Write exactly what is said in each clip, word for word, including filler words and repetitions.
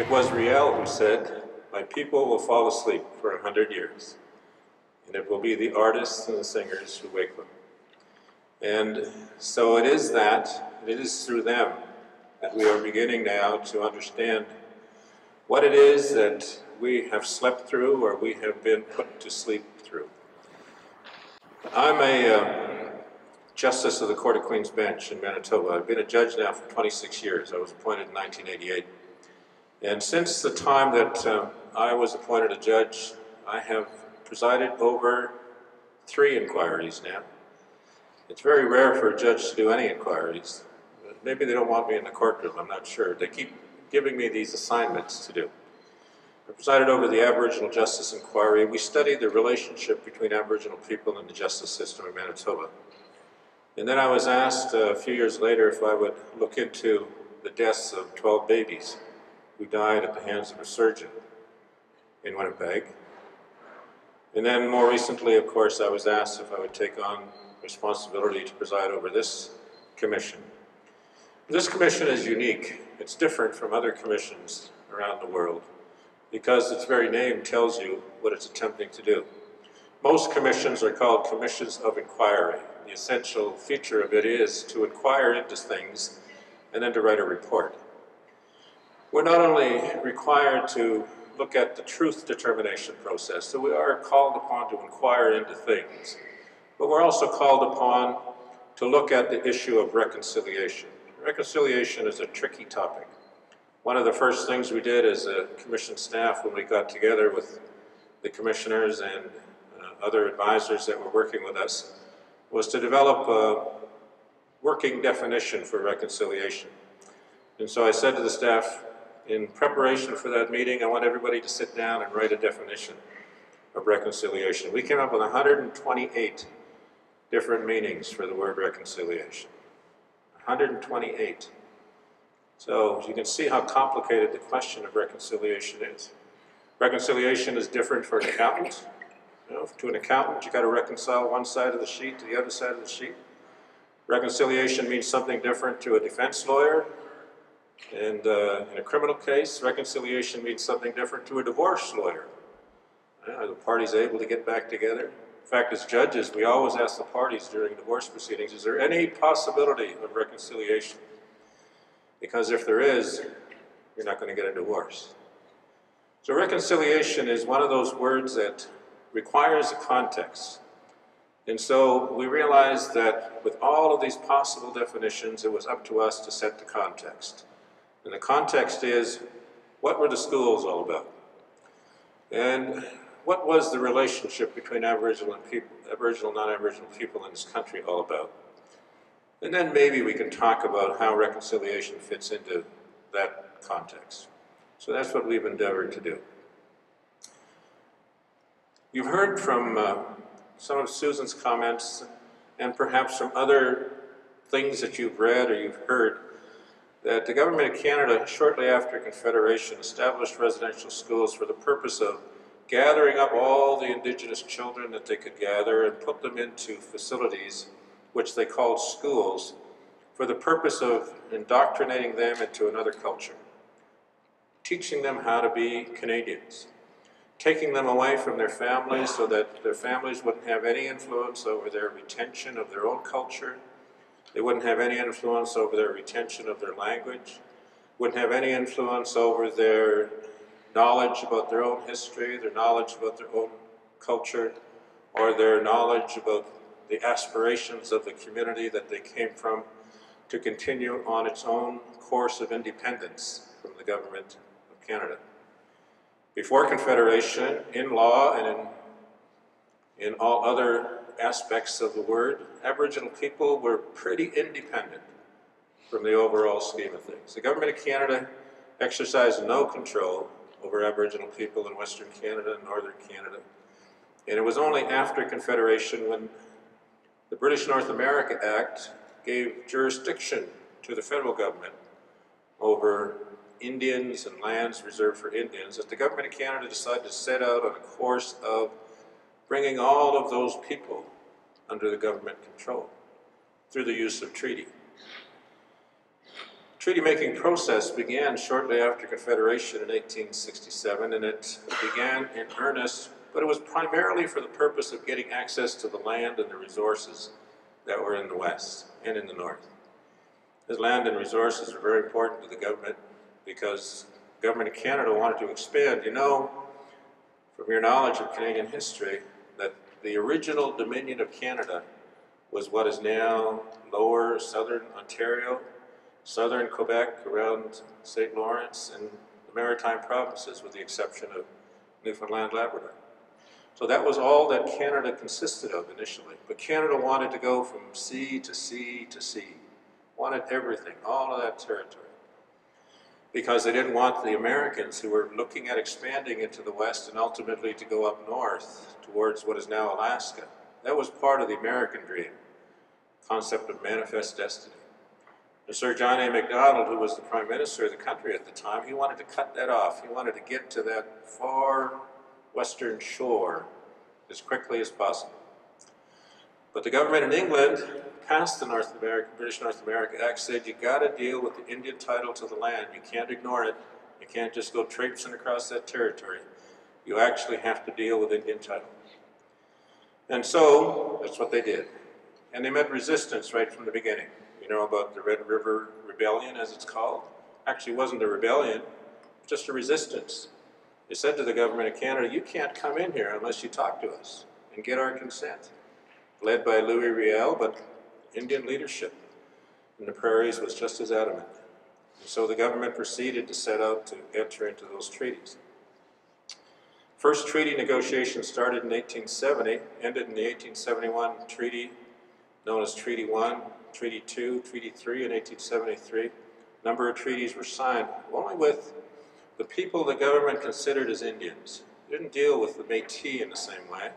It was Riel who said, "My people will fall asleep for a hundred years, and it will be the artists and the singers who wake them." And so it is that, it is through them that we are beginning now to understand what it is that we have slept through or we have been put to sleep through. I'm a um, Justice of the Court of Queen's Bench in Manitoba. I've been a judge now for twenty-six years. I was appointed in nineteen eighty-eight. And since the time that um, I was appointed a judge, I have presided over three inquiries now. It's very rare for a judge to do any inquiries. Maybe they don't want me in the courtroom, I'm not sure. They keep giving me these assignments to do. I presided over the Aboriginal Justice Inquiry. We studied the relationship between Aboriginal people and the justice system in Manitoba. And then I was asked uh, a few years later if I would look into the deaths of twelve babies who died at the hands of a surgeon in Winnipeg. And then more recently, of course, I was asked if I would take on responsibility to preside over this commission. This commission is unique. It's different from other commissions around the world because its very name tells you what it's attempting to do. Most commissions are called commissions of inquiry. The essential feature of it is to inquire into things and then to write a report. We're not only required to look at the truth determination process, so we are called upon to inquire into things, but we're also called upon to look at the issue of reconciliation. Reconciliation is a tricky topic. One of the first things we did as a commission staff when we got together with the commissioners and uh, other advisors that were working with us was to develop a working definition for reconciliation. And so I said to the staff, in preparation for that meeting, I want everybody to sit down and write a definition of reconciliation. We came up with one hundred twenty-eight different meanings for the word reconciliation. one hundred twenty-eight. So you can see how complicated the question of reconciliation is. Reconciliation is different for an accountant. You know, to an accountant, you've got to reconcile one side of the sheet to the other side of the sheet. Reconciliation means something different to a defense lawyer. And uh, in a criminal case, reconciliation means something different to a divorce lawyer. Are the parties able to get back together? In fact, as judges, we always ask the parties during divorce proceedings, is there any possibility of reconciliation? Because if there is, you're not going to get a divorce. So reconciliation is one of those words that requires a context. And so we realized that with all of these possible definitions, it was up to us to set the context. And the context is, what were the schools all about? And what was the relationship between Aboriginal and people, Aboriginal, non-Aboriginal people in this country all about? And then maybe we can talk about how reconciliation fits into that context. So that's what we've endeavored to do. You've heard from uh, some of Susan's comments and perhaps some other things that you've read or you've heard that the Government of Canada, shortly after Confederation, established residential schools for the purpose of gathering up all the Indigenous children that they could gather and put them into facilities, which they called schools, for the purpose of indoctrinating them into another culture, teaching them how to be Canadians, taking them away from their families so that their families wouldn't have any influence over their retention of their own culture. They wouldn't have any influence over their retention of their language, wouldn't have any influence over their knowledge about their own history, their knowledge about their own culture, or their knowledge about the aspirations of the community that they came from to continue on its own course of independence from the Government of Canada. Before Confederation, in law and in, in all other aspects of the word, Aboriginal people were pretty independent from the overall scheme of things. The Government of Canada exercised no control over Aboriginal people in Western Canada and Northern Canada. And it was only after Confederation when the British North America Act gave jurisdiction to the federal government over Indians and lands reserved for Indians that the Government of Canada decided to set out on a course of bringing all of those people under the government control through the use of treaty. treaty-making process began shortly after Confederation in eighteen sixty-seven, and it began in earnest, but it was primarily for the purpose of getting access to the land and the resources that were in the West and in the North. This land and resources are very important to the government because the Government of Canada wanted to expand. You know, from your knowledge of Canadian history, that the original Dominion of Canada was what is now lower southern Ontario, southern Quebec around Saint Lawrence, and the Maritime provinces with the exception of Newfoundland, Labrador. So that was all that Canada consisted of initially. But Canada wanted to go from sea to sea to sea. Wanted everything, all of that territory. Because they didn't want the Americans who were looking at expanding into the West and ultimately to go up north towards what is now Alaska. That was part of the American dream, concept of manifest destiny. And Sir John A. Macdonald, who was the Prime Minister of the country at the time, he wanted to cut that off. He wanted to get to that far western shore as quickly as possible. But the government in England passed the North America, British North America Act, said you got to deal with the Indian title to the land. You can't ignore it. You can't just go traipsing across that territory. You actually have to deal with Indian title. And so that's what they did. And they met resistance right from the beginning. You know about the Red River Rebellion, as it's called. Actually, it wasn't a rebellion, just a resistance. They said to the government of Canada, you can't come in here unless you talk to us and get our consent. Led by Louis Riel, but Indian leadership in the prairies was just as adamant. And so the government proceeded to set out to enter into those treaties. First treaty negotiations started in eighteen seventy, ended in the eighteen seventy-one treaty, known as Treaty one, Treaty two, Treaty three in eighteen seventy-three. A number of treaties were signed, only with the people the government considered as Indians. They didn't deal with the Métis in the same way.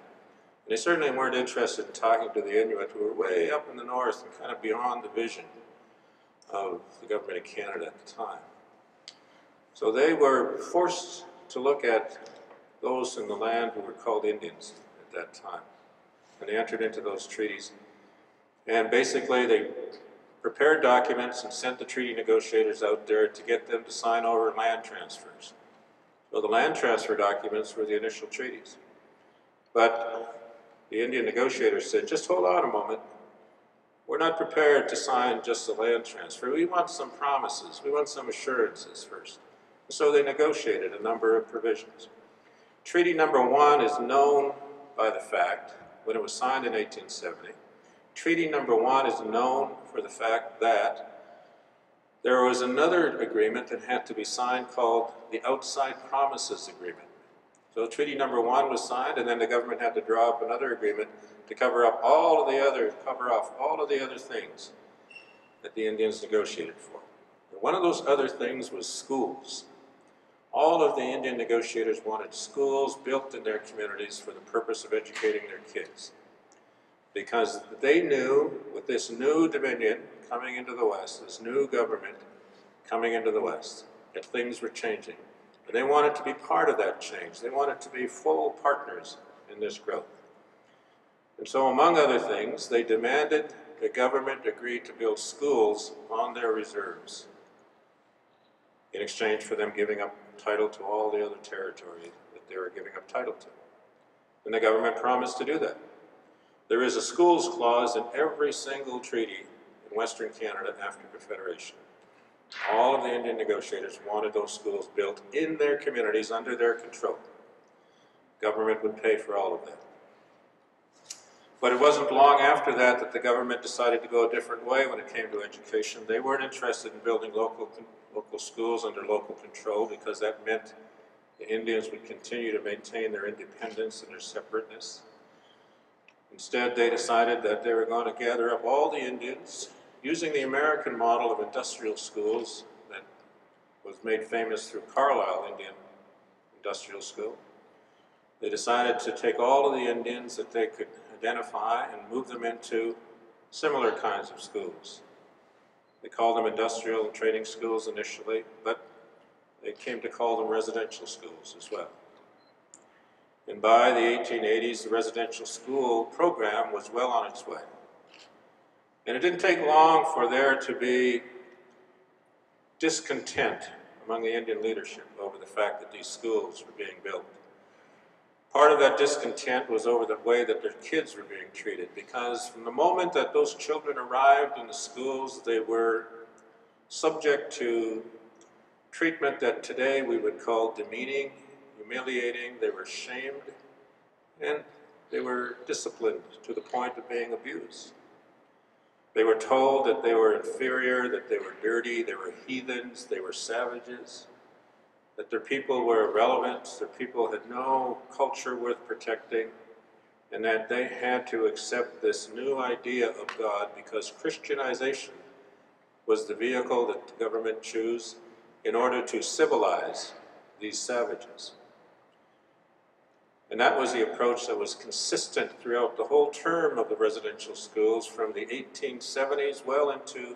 And they certainly weren't interested in talking to the Inuit, who were way up in the north and kind of beyond the vision of the government of Canada at the time. So they were forced to look at those in the land who were called Indians at that time. And they entered into those treaties. And basically they prepared documents and sent the treaty negotiators out there to get them to sign over land transfers. So the land transfer documents were the initial treaties. But the Indian negotiators said, just hold on a moment. We're not prepared to sign just the land transfer. We want some promises. We want some assurances first. And so they negotiated a number of provisions. Treaty number one is known by the fact, when it was signed in eighteen seventy, treaty number one is known for the fact that there was another agreement that had to be signed called the Outside Promises Agreement. So treaty number one was signed, and then the government had to draw up another agreement to cover up all of the other, cover off all of the other things that the Indians negotiated for. And one of those other things was schools. All of the Indian negotiators wanted schools built in their communities for the purpose of educating their kids. Because they knew with this new Dominion coming into the West, this new government coming into the West, that things were changing. And they wanted to be part of that change. They wanted to be full partners in this growth. And so, among other things, they demanded the government agree to build schools on their reserves in exchange for them giving up title to all the other territory that they were giving up title to. And the government promised to do that. There is a schools clause in every single treaty in Western Canada after Confederation. All of the Indian negotiators wanted those schools built in their communities under their control. Government would pay for all of that. But it wasn't long after that that the government decided to go a different way when it came to education. They weren't interested in building local, local schools under local control because that meant the Indians would continue to maintain their independence and their separateness. Instead, they decided that they were going to gather up all the Indians using the American model of industrial schools that was made famous through Carlisle Indian Industrial School. They decided to take all of the Indians that they could identify and move them into similar kinds of schools. They called them industrial and training schools initially, but they came to call them residential schools as well. And by the eighteen eighties, the residential school program was well on its way. And it didn't take long for there to be discontent among the Indian leadership over the fact that these schools were being built. Part of that discontent was over the way that their kids were being treated, because from the moment that those children arrived in the schools, they were subject to treatment that today we would call demeaning, humiliating. They were shamed, and they were disciplined to the point of being abused. They were told that they were inferior, that they were dirty, they were heathens, they were savages, that their people were irrelevant, their people had no culture worth protecting, and that they had to accept this new idea of God because Christianization was the vehicle that the government chose in order to civilize these savages. And that was the approach that was consistent throughout the whole term of the residential schools from the eighteen seventies well into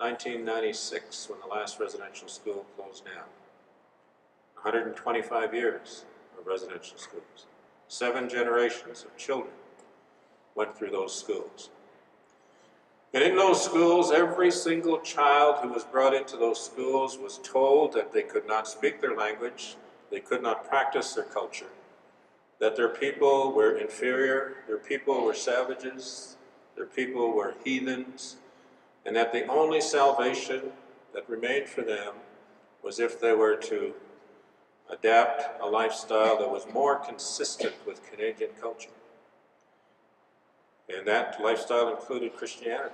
nineteen ninety-six, when the last residential school closed down. one hundred twenty-five years of residential schools. Seven generations of children went through those schools. And in those schools, every single child who was brought into those schools was told that they could not speak their language, they could not practice their culture, that their people were inferior, their people were savages, their people were heathens, and that the only salvation that remained for them was if they were to adapt a lifestyle that was more consistent with Canadian culture. And that lifestyle included Christianity.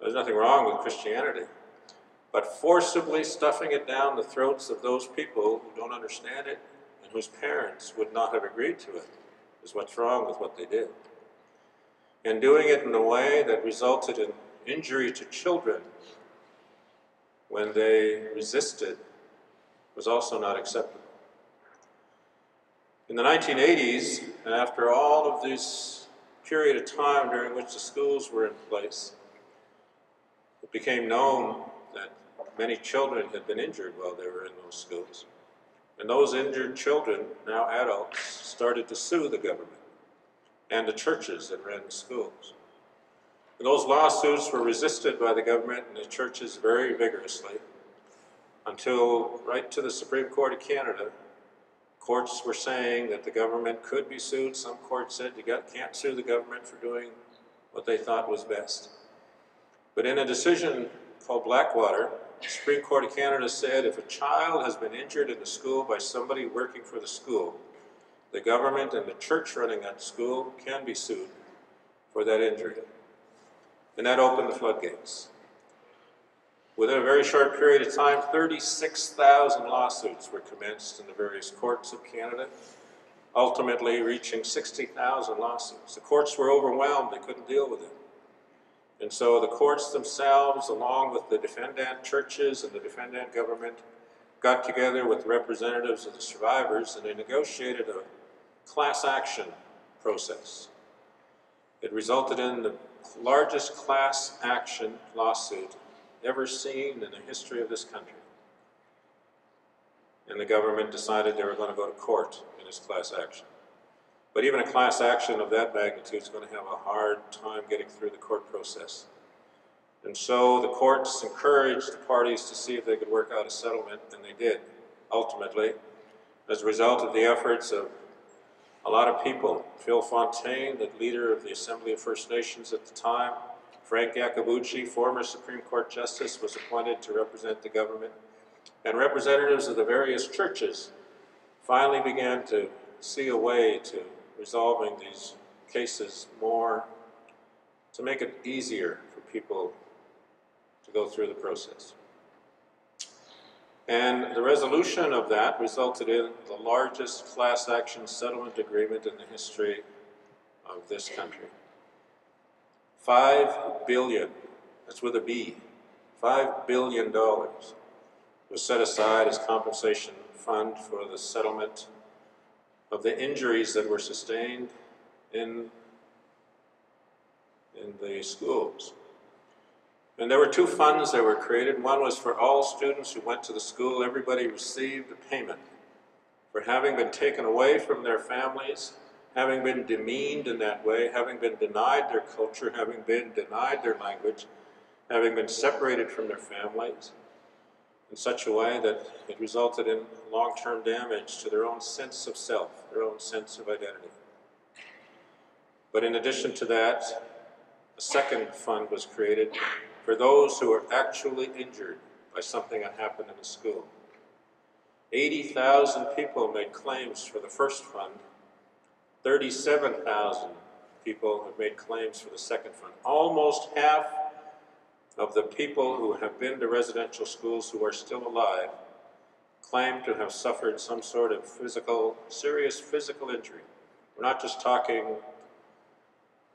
There's nothing wrong with Christianity, but forcibly stuffing it down the throats of those people who don't understand it and whose parents would not have agreed to it is what's wrong with what they did. And doing it in a way that resulted in injury to children when they resisted was also not acceptable. In the nineteen eighties, and after all of this period of time during which the schools were in place, it became known that many children had been injured while they were in those schools. And those injured children, now adults, started to sue the government and the churches that ran the schools. And those lawsuits were resisted by the government and the churches very vigorously, until right to the Supreme Court of Canada. Courts were saying that the government could be sued. Some courts said you got, can't sue the government for doing what they thought was best. But in a decision called Blackwater, the Supreme Court of Canada said if a child has been injured in the school by somebody working for the school, the government and the church running that school can be sued for that injury. And that opened the floodgates. Within a very short period of time, thirty-six thousand lawsuits were commenced in the various courts of Canada, ultimately reaching sixty thousand lawsuits. The courts were overwhelmed, they couldn't deal with it. And so the courts themselves, along with the defendant churches and the defendant government, got together with representatives of the survivors, and they negotiated a class action process. It resulted in the largest class action lawsuit ever seen in the history of this country. And the government decided they were going to go to court in this class action. But even a class action of that magnitude is going to have a hard time getting through the court process. And so the courts encouraged the parties to see if they could work out a settlement, and they did, ultimately. As a result of the efforts of a lot of people, Phil Fontaine, the leader of the Assembly of First Nations at the time, Frank Iacobucci, former Supreme Court Justice, was appointed to represent the government, and representatives of the various churches finally began to see a way to resolving these cases more, to make it easier for people to go through the process. And the resolution of that resulted in the largest class action settlement agreement in the history of this country. Five billion, that's with a B, five billion dollars was set aside as compensation fund for the settlement of the injuries that were sustained in, in the schools. And there were two funds that were created. One was for all students who went to the school. Everybody received a payment for having been taken away from their families, having been demeaned in that way, having been denied their culture, having been denied their language, having been separated from their families, in such a way that it resulted in long-term damage to their own sense of self, their own sense of identity. But in addition to that, a second fund was created for those who were actually injured by something that happened in the school. eighty thousand people made claims for the first fund. thirty-seven thousand people have made claims for the second fund. Almost half of the people who have been to residential schools who are still alive claim to have suffered some sort of physical, serious physical injury. We're not just talking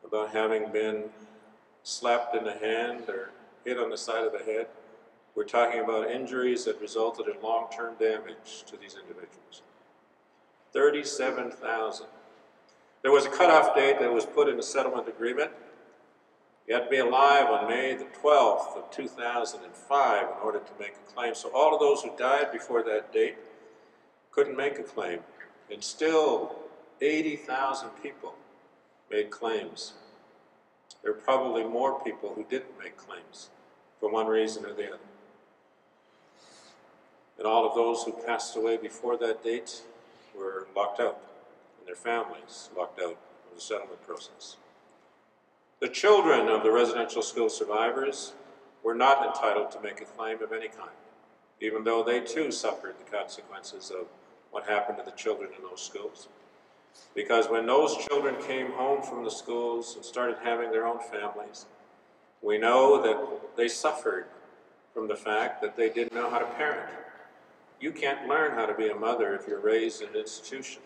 about having been slapped in the hand or hit on the side of the head. We're talking about injuries that resulted in long-term damage to these individuals. thirty-seven thousand. There was a cutoff date that was put in the settlement agreement. You had to be alive on May the twelfth of two thousand five in order to make a claim. So all of those who died before that date couldn't make a claim. And still eighty thousand people made claims. There are probably more people who didn't make claims for one reason or the other. And all of those who passed away before that date were locked out, and their families locked out of the settlement process. The children of the residential school survivors were not entitled to make a claim of any kind, even though they too suffered the consequences of what happened to the children in those schools. Because when those children came home from the schools and started having their own families, we know that they suffered from the fact that they didn't know how to parent. You can't learn how to be a mother if you're raised in an institution.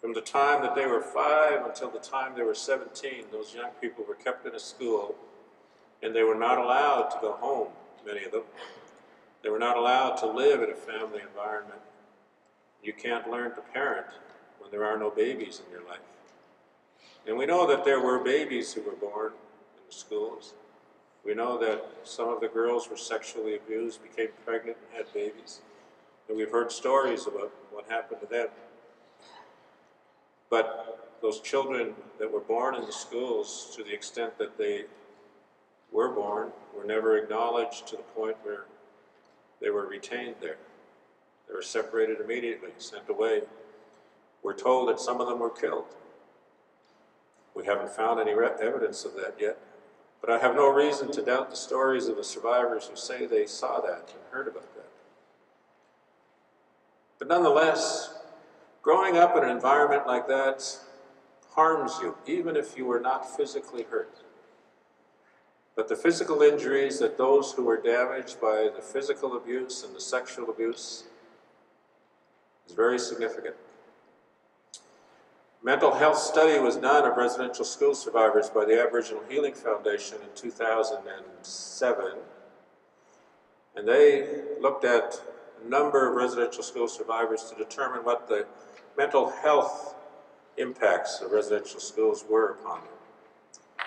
From the time that they were five until the time they were seventeen, those young people were kept in a school, and they were not allowed to go home, many of them. They were not allowed to live in a family environment. You can't learn to parent when there are no babies in your life. And we know that there were babies who were born in the schools. We know that some of the girls were sexually abused, became pregnant, and had babies. And we've heard stories about what happened to them. But those children that were born in the schools, to the extent that they were born, were never acknowledged to the point where they were retained there. They were separated immediately, sent away. We're told that some of them were killed. We haven't found any evidence of that yet, but I have no reason to doubt the stories of the survivors who say they saw that and heard about that. But nonetheless, growing up in an environment like that harms you, even if you were not physically hurt. But the physical injuries that those who were damaged by the physical abuse and the sexual abuse is very significant. Mental health study was done of residential school survivors by the Aboriginal Healing Foundation in two thousand seven, and they looked at a number of residential school survivors to determine what the mental health impacts of residential schools were upon them.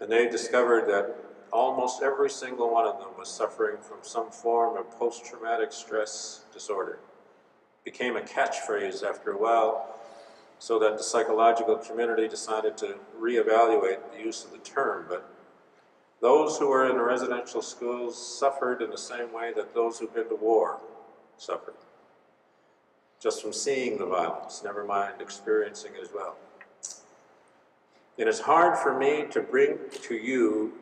And they discovered that almost every single one of them was suffering from some form of post-traumatic stress disorder. It became a catchphrase after a while, so that the psychological community decided to reevaluate the use of the term. But those who were in the residential schools suffered in the same way that those who've been to war suffered, just from seeing the violence, never mind experiencing it as well. It is hard for me to bring to you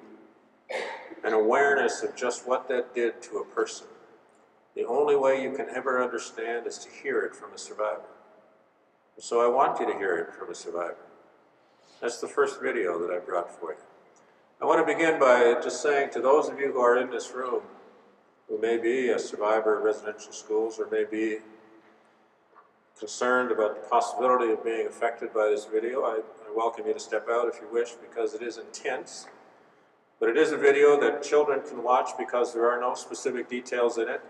an awareness of just what that did to a person. The only way you can ever understand is to hear it from a survivor. So I want you to hear it from a survivor. That's the first video that I brought for you. I want to begin by just saying to those of you who are in this room, who may be a survivor of residential schools or may be concerned about the possibility of being affected by this video, I, I welcome you to step out if you wish, because it is intense. But it is a video that children can watch because there are no specific details in it.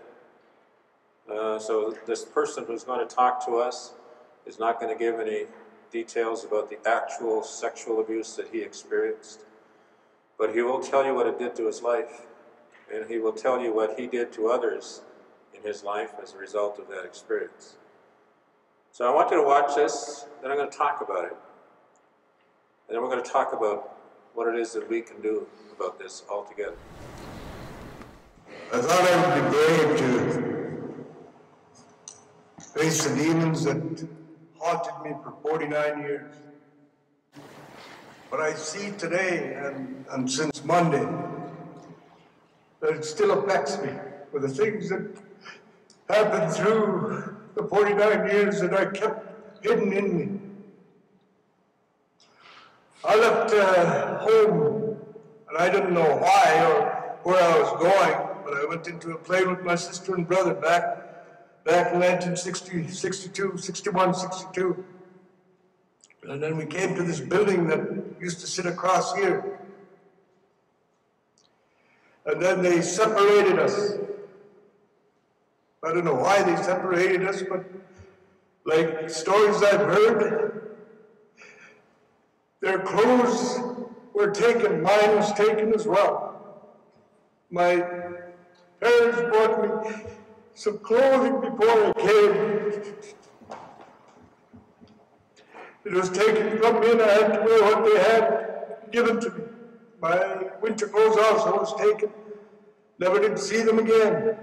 Uh, so this person who's going to talk to us is not going to give any details about the actual sexual abuse that he experienced. But he will tell you what it did to his life, and he will tell you what he did to others in his life as a result of that experience. So I want you to watch this, then I'm going to talk about it. And then we're going to talk about what it is that we can do about this altogether. I thought I would be brave to face the demons that haunted me for forty-nine years. But I see today, and, and since Monday, that it still affects me for the things that happened through the forty-nine years that I kept hidden in me. I left uh, home, and I didn't know why or where I was going, but I went into a plane with my sister and brother back, back in nineteen sixty, sixty-two, sixty-one, sixty-two. And then we came to this building that used to sit across here. And then they separated us. I don't know why they separated us, but like stories I've heard, their clothes were taken, mine was taken as well. My parents bought me some clothing before I came. It was taken from me and I had to wear what they had given to me. My winter clothes also was taken. Never did see them again.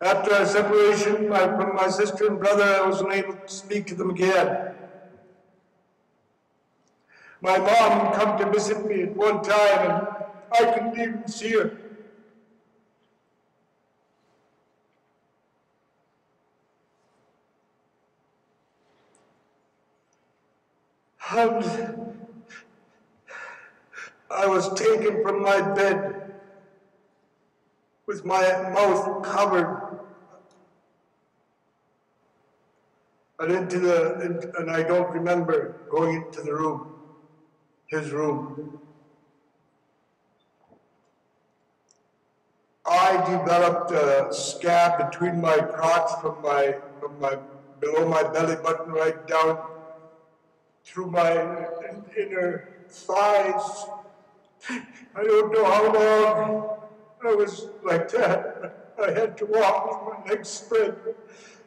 After our separation my, from my sister and brother, I wasn't able to speak to them again. My mom come to visit me at one time and I couldn't even see her. And I was taken from my bed with my mouth covered and into the, and I don't remember going into the room, his room. I developed a scab between my crotch from my, from my, below my belly button right down through my inner thighs. I don't know how long I was like that. I had to walk with my legs spread.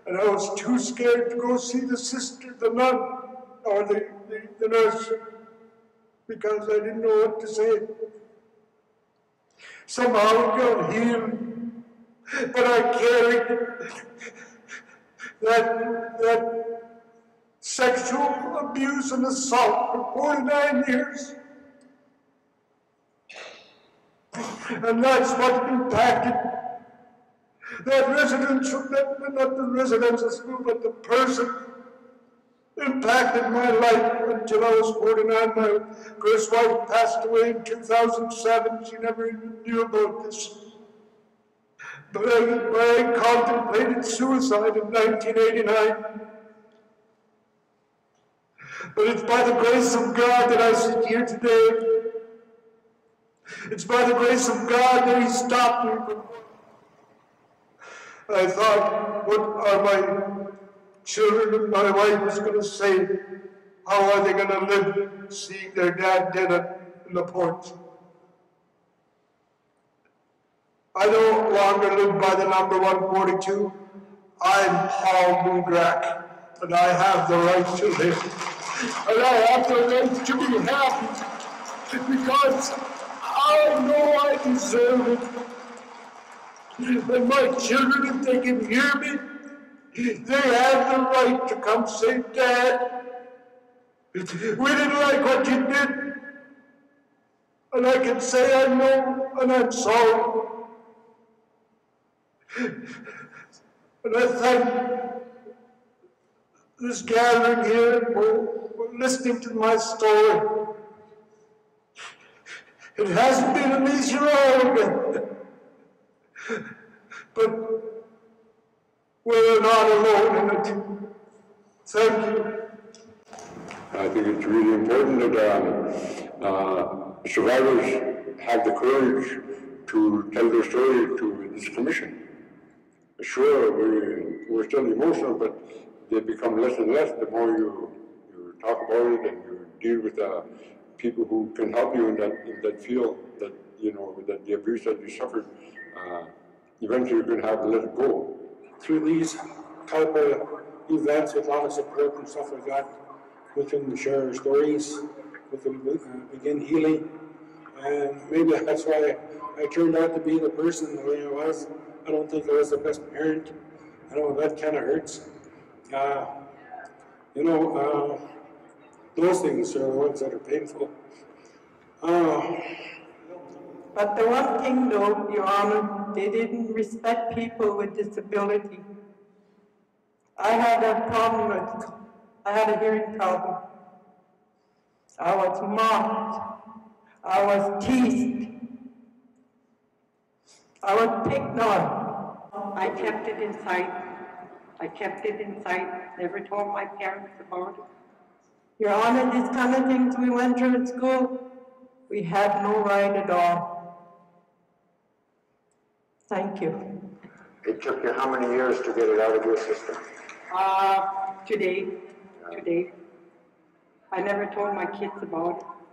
And I was too scared to go see the sister, the nun, or the, the, the nurse, because I didn't know what to say. Somehow it got healed, but I carried that, that sexual abuse and assault for forty-nine years. And that's what impacted that residence, not the residential school, but the person impacted my life until I was forty-nine. My first wife passed away in two thousand seven. She never even knew about this. But I, I contemplated suicide in nineteen eighty-nine. But it's by the grace of God that I sit here today. It's by the grace of God that He stopped me. I thought, what are my children and my wife is going to say? How are they going to live seeing their dad dead in the porch? I no longer live by the number one forty-two. I'm Paul McGraw, and I have the right to live. And I have the right to be happy because I know I deserve it. And my children, if they can hear me, they have the right to come say, Dad, we didn't like what you did. And I can say I know, and I'm sorry. And I thank this gathering here for, for listening to my story. It hasn't been an easy road, but we're not alone in it. Thank you. I think it's really important that uh, uh, survivors have the courage to tell their story to this commission. Sure, we, we're still emotional, but they become less and less the more you, you talk about it and you deal with uh, people who can help you in that, in that field, that, you know, that the abuse that you suffered, uh, eventually you're going to have to let it go. Through these type of events with a lot of support and stuff like that, we can share our stories, we can uh, begin healing, And maybe that's why I turned out to be the person the way I was. I don't think I was the best parent. I know that kind of hurts. Uh, you know, uh, those things are the ones that are painful. Uh, but the one thing, though, Your Honor, they didn't respect people with disability. I had a problem with, I had a hearing problem. I was mocked. I was teased. I was picked on. I kept it inside. I kept it inside. Never told my parents about it. Your Honor, these kind of things we went through at school, we had no right at all. Thank you. It took you how many years to get it out of your system? Uh, today. Yeah. Today. I never told my kids about it.